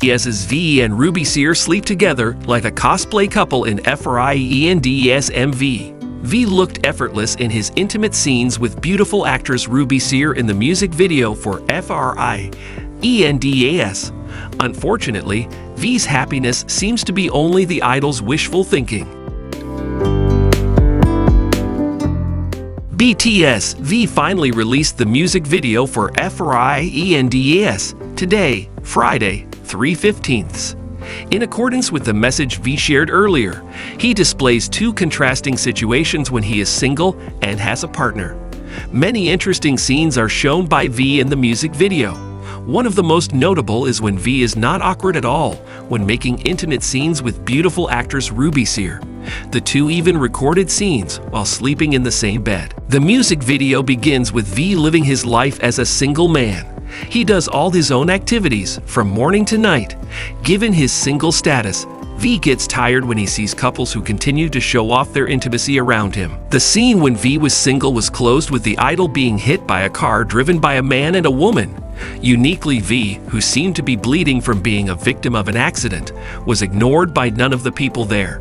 BTS's V and Ruby Sear sleep together like a cosplay couple in FRI(END)S MV. V looked effortless in his intimate scenes with beautiful actress Ruby Sear in the music video for FRI(END)S. Unfortunately, V's happiness seems to be only the idol's wishful thinking. BTS V finally released the music video for FRI(END)S today, Friday, 3/15. In accordance with the message V shared earlier, he displays two contrasting situations when he is single and has a partner. Many interesting scenes are shown by V in the music video. One of the most notable is when V is not awkward at all when making intimate scenes with beautiful actress Ruby Sear. The two even recorded scenes while sleeping in the same bed. The music video begins with V living his life as a single man. He does all his own activities from morning to night. Given his single status, V gets tired when he sees couples who continue to show off their intimacy around him. The scene when V was single was closed with the idol being hit by a car driven by a man and a woman. Uniquely, V, who seemed to be bleeding from being a victim of an accident, was ignored by none of the people there.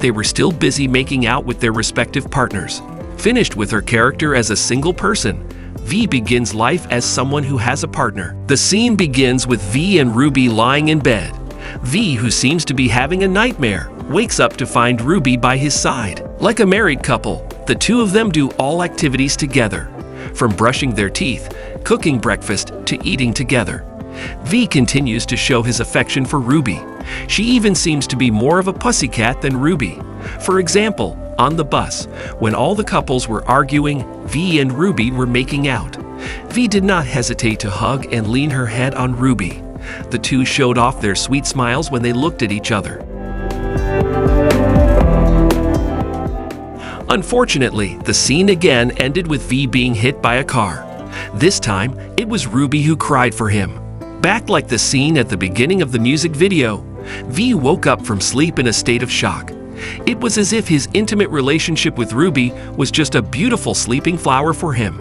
They were still busy making out with their respective partners. Finished with her character as a single person, V begins life as someone who has a partner. The scene begins with V and Ruby lying in bed. V, who seems to be having a nightmare, wakes up to find Ruby by his side. Like a married couple, the two of them do all activities together, from brushing their teeth, cooking breakfast, to eating together. V continues to show his affection for Ruby. She even seems to be more of a pussycat than Ruby. For example, on the bus, when all the couples were arguing, V and Ruby were making out. V did not hesitate to hug and lean her head on Ruby. The two showed off their sweet smiles when they looked at each other. Unfortunately, the scene again ended with V being hit by a car. This time, it was Ruby who cried for him. Back like the scene at the beginning of the music video, V woke up from sleep in a state of shock. It was as if his intimate relationship with Ruby was just a beautiful sleeping flower for him.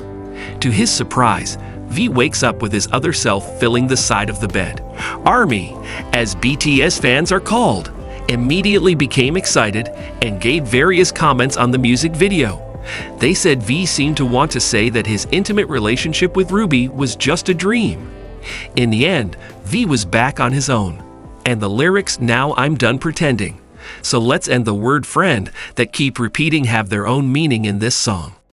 To his surprise, V wakes up with his other self filling the side of the bed. ARMY, as BTS fans are called, immediately became excited and gave various comments on the music video. They said V seemed to want to say that his intimate relationship with Ruby was just a dream. In the end, V was back on his own. And the lyrics, "Now I'm done pretending." So let's end the word friend that keep repeating have their own meaning in this song.